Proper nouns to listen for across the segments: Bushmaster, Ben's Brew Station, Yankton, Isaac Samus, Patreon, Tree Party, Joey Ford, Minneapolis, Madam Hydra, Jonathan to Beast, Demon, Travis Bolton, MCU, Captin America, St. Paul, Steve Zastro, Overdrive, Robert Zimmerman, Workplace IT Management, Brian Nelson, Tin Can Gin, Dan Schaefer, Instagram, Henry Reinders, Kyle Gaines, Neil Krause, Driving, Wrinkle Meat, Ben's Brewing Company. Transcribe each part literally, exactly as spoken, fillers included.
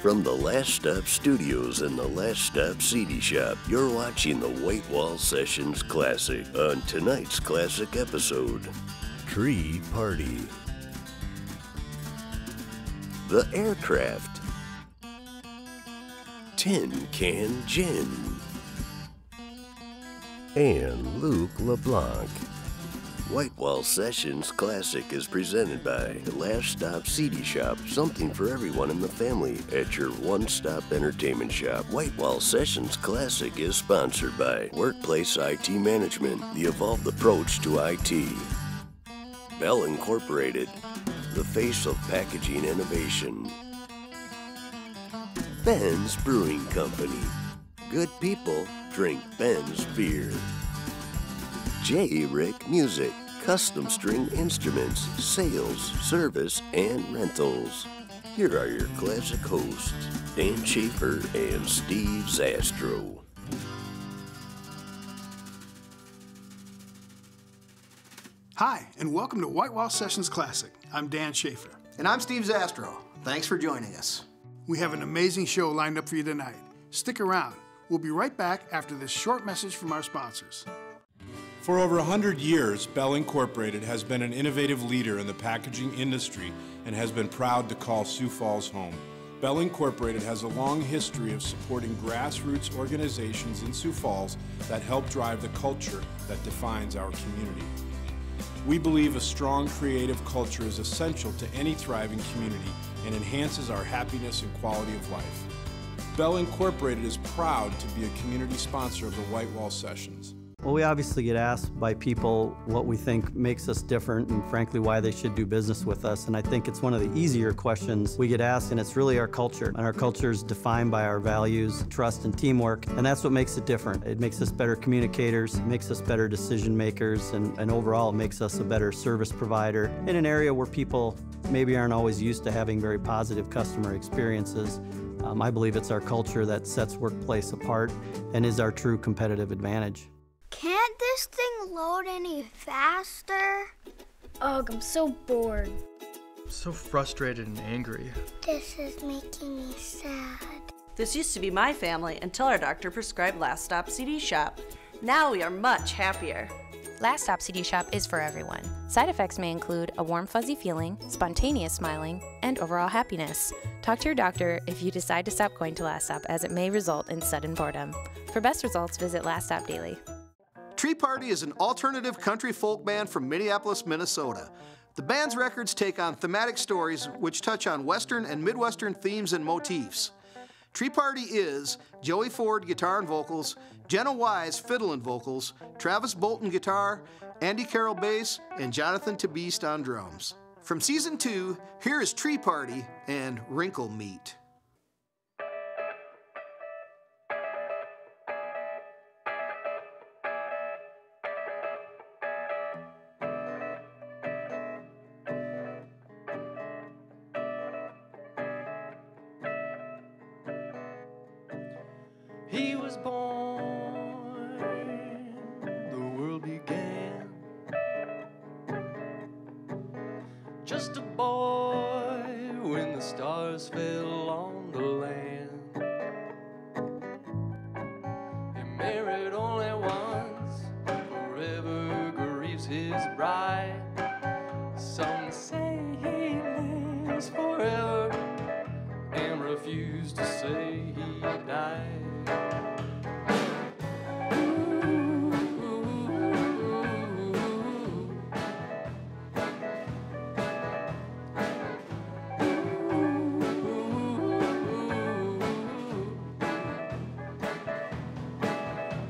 From the Last Stop Studios and the Last Stop C D Shop, you're watching the White Wall Sessions Classic on tonight's classic episode, Tree Party, The Aircraft, Tin Can Gin, and Luke LeBlanc. White Wall Sessions Classic is presented by the Last Stop C D Shop, something for everyone in the family at your one-stop entertainment shop. White Wall Sessions Classic is sponsored by Workplace I T Management, the evolved approach to I T. Bell Incorporated, the face of packaging innovation. Ben's Brewing Company, good people drink Ben's beer. J. Rick Music, custom string instruments, sales, service, and rentals. Here are your classic hosts, Dan Schaefer and Steve Zastro. Hi, and welcome to White Wall Sessions Classic. I'm Dan Schaefer. And I'm Steve Zastro. Thanks for joining us. We have an amazing show lined up for you tonight. Stick around. We'll be right back after this short message from our sponsors. For over one hundred years, Bell Incorporated has been an innovative leader in the packaging industry and has been proud to call Sioux Falls home. Bell Incorporated has a long history of supporting grassroots organizations in Sioux Falls that help drive the culture that defines our community. We believe a strong creative culture is essential to any thriving community and enhances our happiness and quality of life. Bell Incorporated is proud to be a community sponsor of the White Wall Sessions. Well, we obviously get asked by people what we think makes us different and, frankly, why they should do business with us. And I think it's one of the easier questions we get asked, and it's really our culture. And our culture is defined by our values, trust, and teamwork, and that's what makes it different. It makes us better communicators, it makes us better decision makers, and, and overall, it makes us a better service provider in an area where people maybe aren't always used to having very positive customer experiences. Um, I believe it's our culture that sets Workplace apart and is our true competitive advantage. Can't this thing load any faster? Ugh, I'm so bored. I'm so frustrated and angry. This is making me sad. This used to be my family until our doctor prescribed Last Stop C D Shop. Now we are much happier. Last Stop C D Shop is for everyone. Side effects may include a warm fuzzy feeling, spontaneous smiling, and overall happiness. Talk to your doctor if you decide to stop going to Last Stop, as it may result in sudden boredom. For best results, visit Last Stop Daily. Tree Party is an alternative country folk band from Minneapolis, Minnesota. The band's records take on thematic stories which touch on Western and Midwestern themes and motifs. Tree Party is Joey Ford, guitar and vocals, Jenna Wise, fiddle and vocals, Travis Bolton, guitar, Andy Carroll, bass, and Jonathan to Beast on drums. From season two, here is Tree Party and Wrinkle Meat.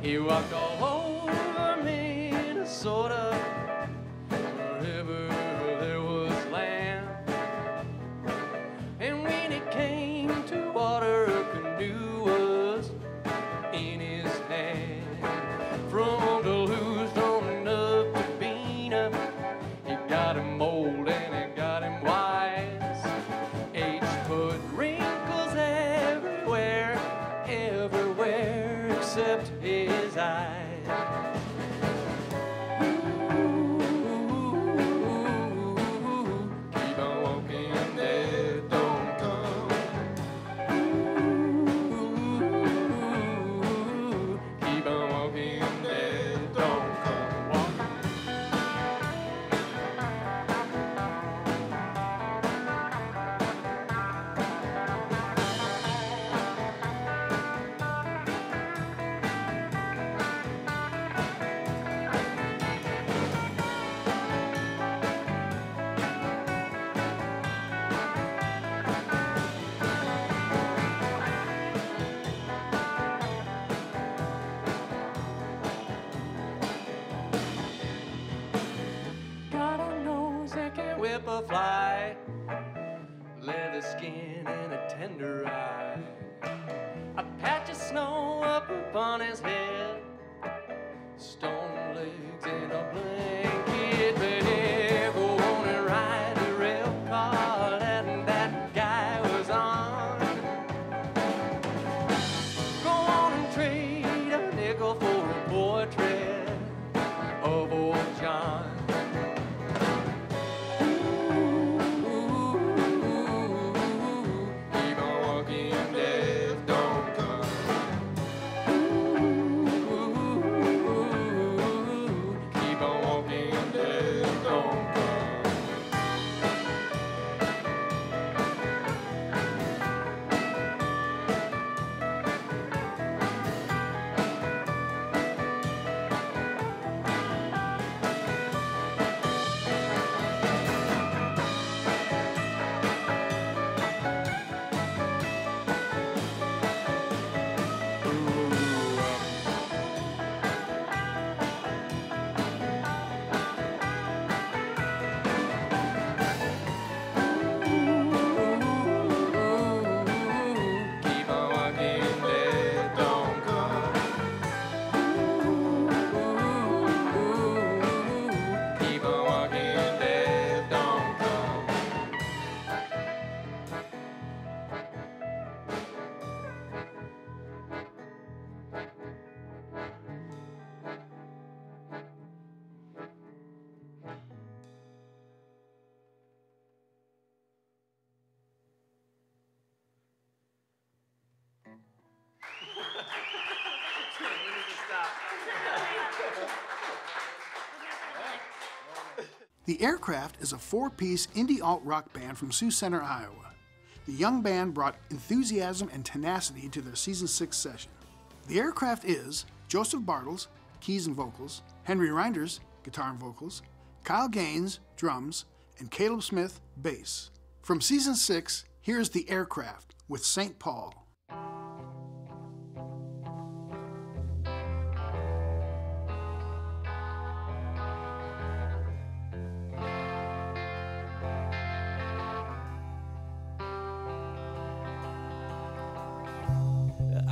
He walked all over Minnesota, wherever there was land. And when it came to water, a canoe was in his hand. From Duluth on up to Bina, he got him old and he got him wise. Age put wrinkles everywhere, everywhere except his eyes. will fly, leather skin and a tender eye, a patch of snow up upon his head, stone legs and a blanket bed. The Aircraft is a four-piece indie alt-rock band from Sioux Center, Iowa. The young band brought enthusiasm and tenacity to their season six session. The Aircraft is Joseph Bartles, keys and vocals, Henry Reinders, guitar and vocals, Kyle Gaines, drums, and Caleb Smith, bass. From season six, here's The Aircraft with Saint Paul.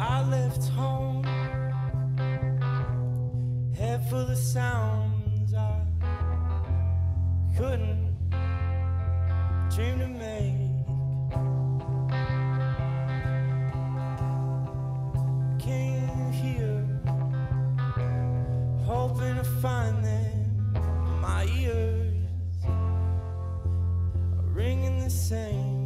I left home, head full of sounds I couldn't dream to make. Came here, hoping to find them. My ears are ringing the same.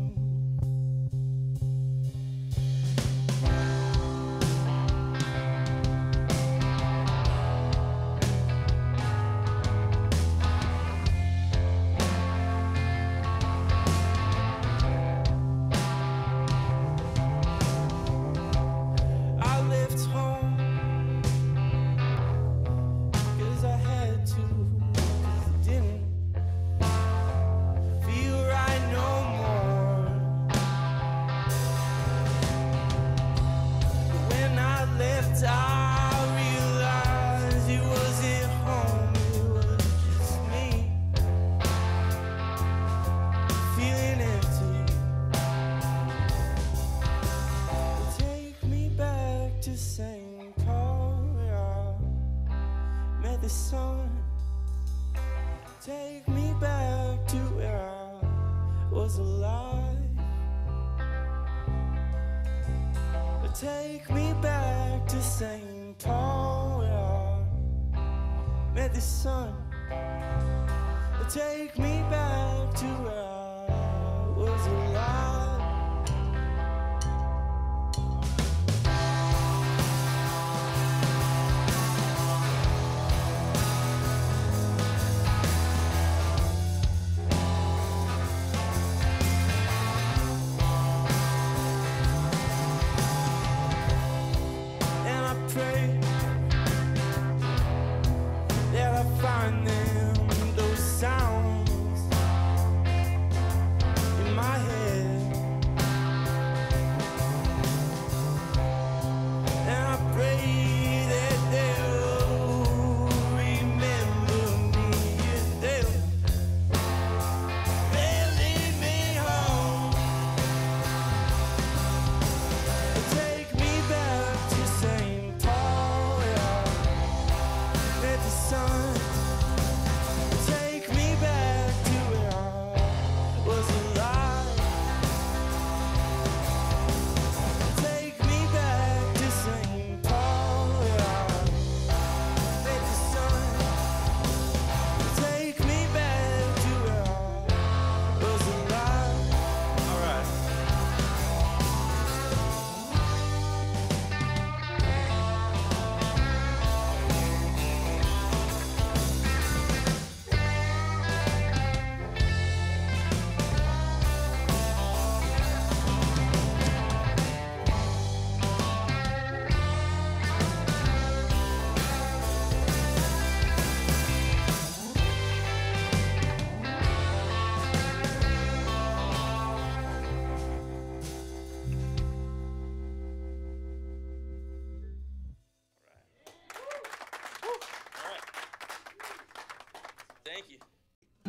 Them, those sounds in my head.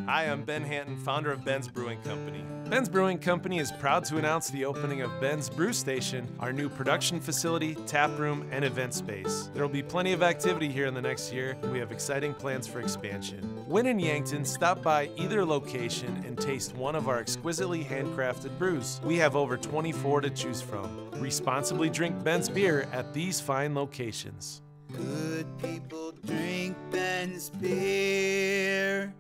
Hi, I'm Ben Hanton, founder of Ben's Brewing Company. Ben's Brewing Company is proud to announce the opening of Ben's Brew Station, our new production facility, tap room, and event space. There will be plenty of activity here in the next year, and we have exciting plans for expansion. When in Yankton, stop by either location and taste one of our exquisitely handcrafted brews. We have over twenty-four to choose from. Responsibly drink Ben's beer at these fine locations. Good people drink Ben's beer.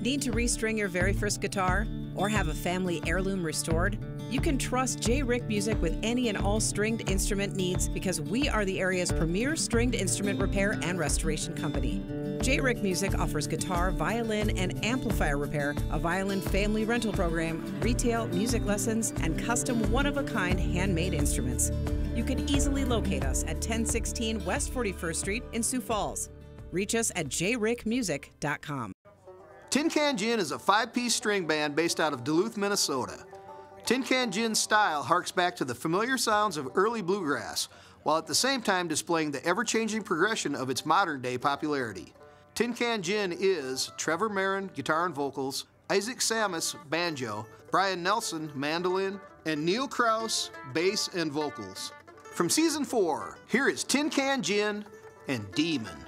Need to restring your very first guitar or have a family heirloom restored? You can trust J. Rick Music with any and all stringed instrument needs because we are the area's premier stringed instrument repair and restoration company. J. Rick Music offers guitar, violin, and amplifier repair, a violin family rental program, retail, music lessons, and custom one-of-a-kind handmade instruments. You can easily locate us at ten sixteen West forty-first Street in Sioux Falls. Reach us at j rick music dot com. Tin Can Gin is a five-piece string band based out of Duluth, Minnesota. Tin Can Gin's style harks back to the familiar sounds of early bluegrass, while at the same time displaying the ever-changing progression of its modern-day popularity. Tin Can Gin is Trevor Marin, guitar and vocals, Isaac Samus, banjo, Brian Nelson, mandolin, and Neil Krause, bass and vocals. From Season four, here is Tin Can Gin and Demon.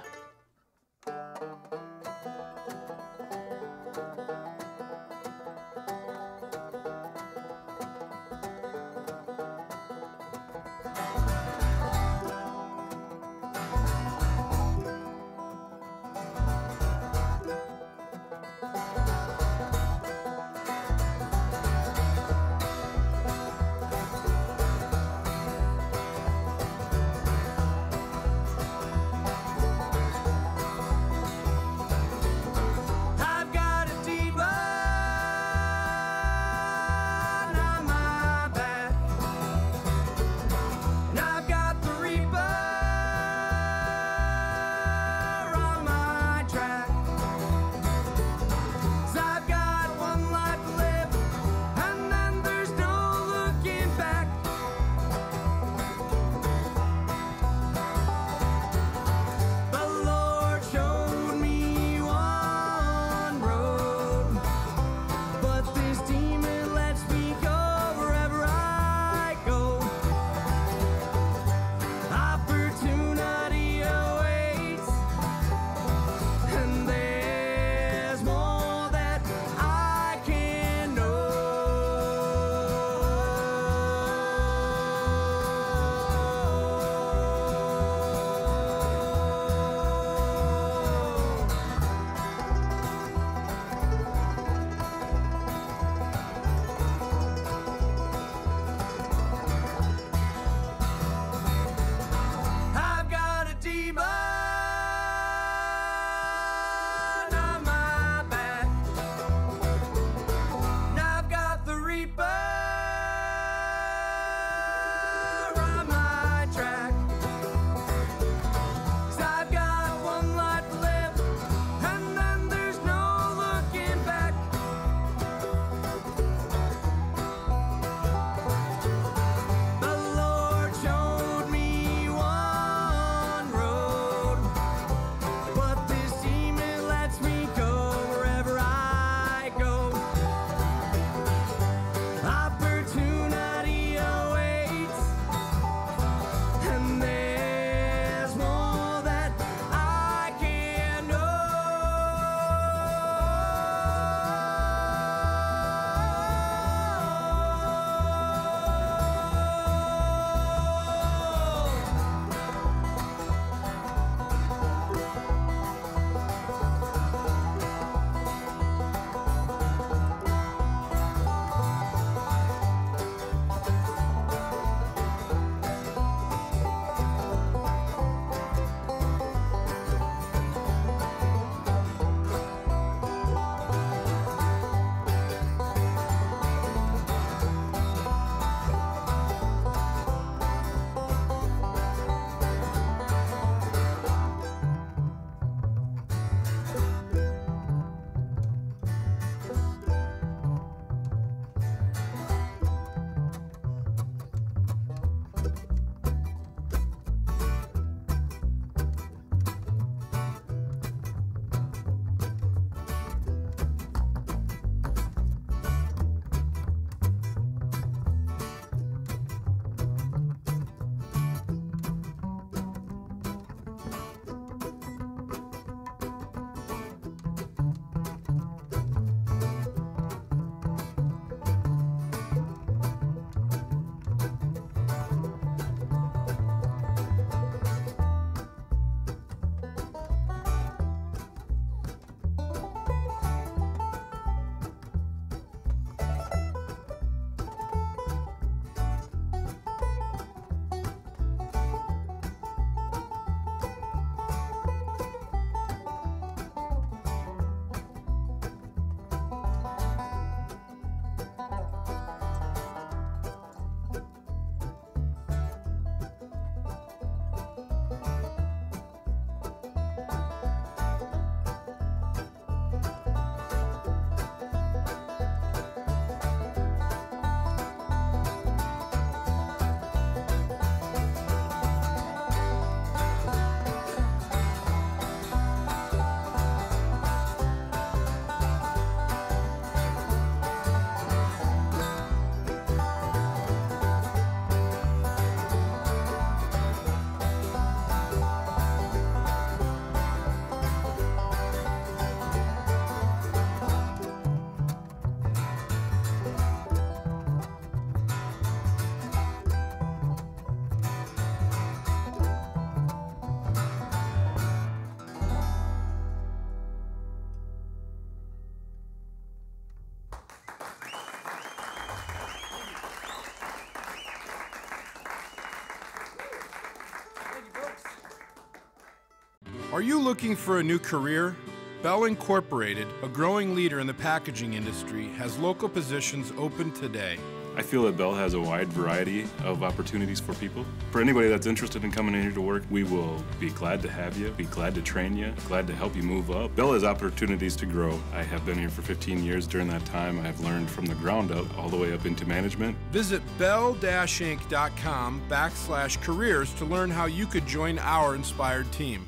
Are you looking for a new career? Bell Incorporated, a growing leader in the packaging industry, has local positions open today. I feel that Bell has a wide variety of opportunities for people. For anybody that's interested in coming in here to work, we will be glad to have you, be glad to train you, glad to help you move up. Bell has opportunities to grow. I have been here for fifteen years. During that time, I have learned from the ground up all the way up into management. Visit bell dash inc dot com backslash careers to learn how you could join our inspired team.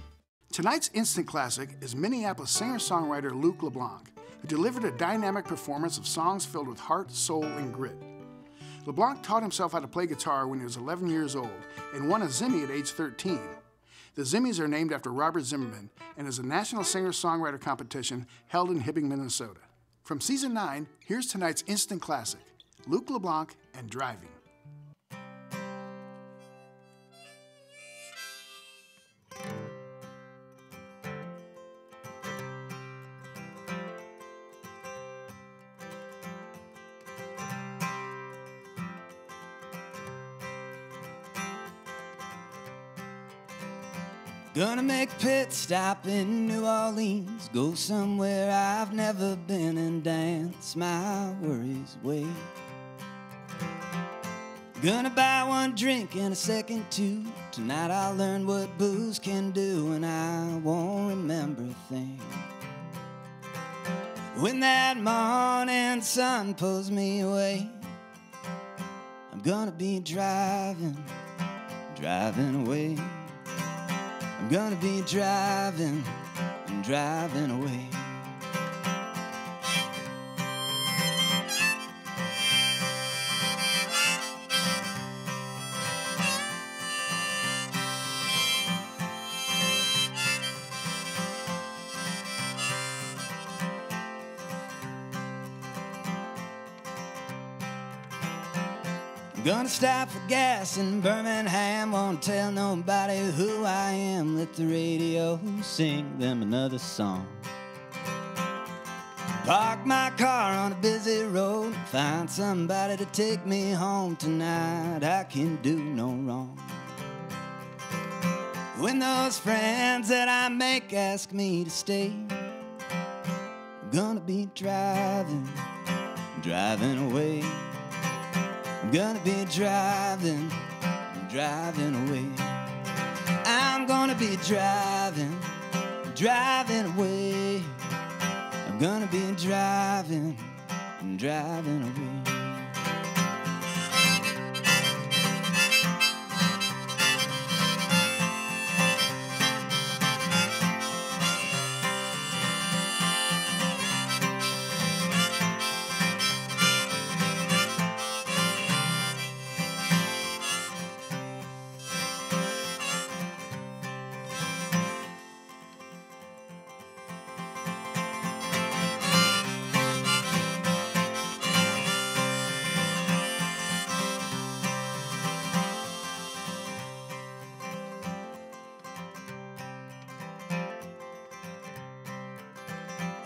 Tonight's Instant Classic is Minneapolis singer-songwriter Luke LeBlanc, who delivered a dynamic performance of songs filled with heart, soul, and grit. LeBlanc taught himself how to play guitar when he was eleven years old and won a Zimmy at age thirteen. The Zimmys are named after Robert Zimmerman and is a national singer-songwriter competition held in Hibbing, Minnesota. From Season nine, here's tonight's Instant Classic, Luke LeBlanc and Driving. Gonna make a pit stop in New Orleans, go somewhere I've never been and dance my worries away. Gonna buy one drink and a second too. Tonight I'll learn what booze can do and I won't remember a thing. When that morning sun pulls me away, I'm gonna be driving, driving away. I'm gonna be driving and driving away. Gonna stop for gas in Birmingham, won't tell nobody who I am, let the radio sing them another song. Park my car on a busy road, find somebody to take me home tonight, I can do no wrong. When those friends that I make ask me to stay, I'm gonna be driving, driving away. I'm gonna be driving, driving away. I'm gonna be driving, driving away. I'm gonna be driving, driving away.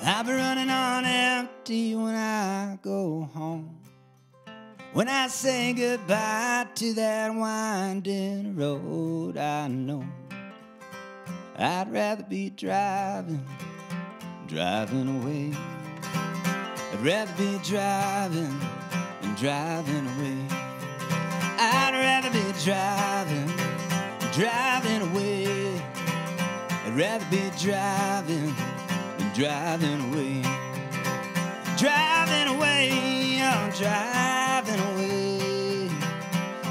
I'll be running on empty when I go home, when I say goodbye to that winding road I know. I'd rather be driving, driving away. I'd rather be driving and driving away. I'd rather be driving, driving away. I'd rather be driving, driving away, driving away, I'm driving away,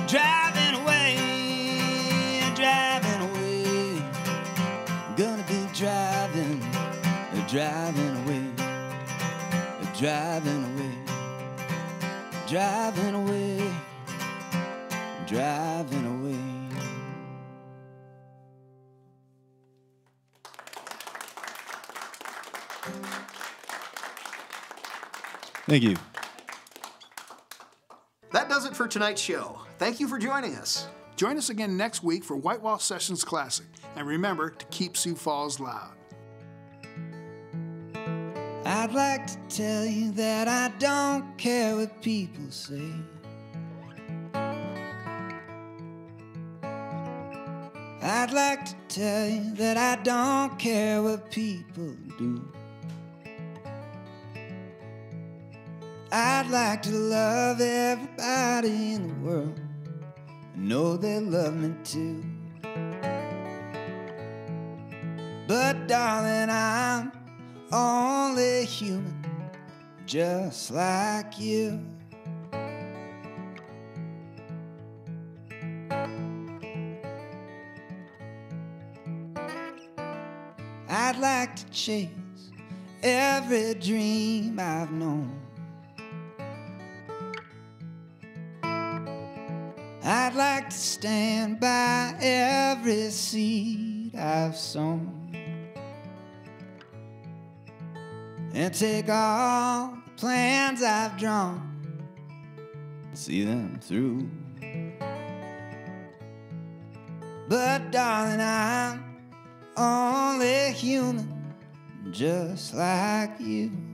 driving away, driving away. I'm gonna be driving, driving away, driving away, driving away, driving away. Thank you. That does it for tonight's show. Thank you for joining us. Join us again next week for White Wall Sessions Classic. And remember to keep Sioux Falls loud. I'd like to tell you that I don't care what people say. I'd like to tell you that I don't care what people do. I'd like to love everybody in the world and know they love me too. But darling, I'm only human, just like you. I'd like to chase every dream I've known. I'd like to stand by every seed I've sown and take all the plans I've drawn and see them through. But darling, I'm only human, just like you.